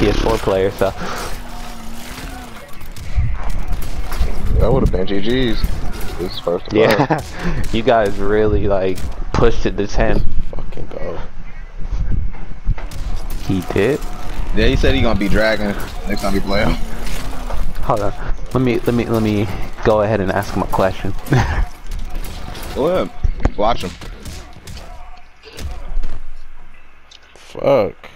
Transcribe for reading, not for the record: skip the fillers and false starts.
PS4 player, so. That would have been GG's. This first time. Yeah, you guys really like pushed it to 10. Fucking go. He did. Yeah, he said he gonna be dragging next time you play him. Hold on. Let me go ahead and ask him a question. Go ahead. Watch him. Fuck.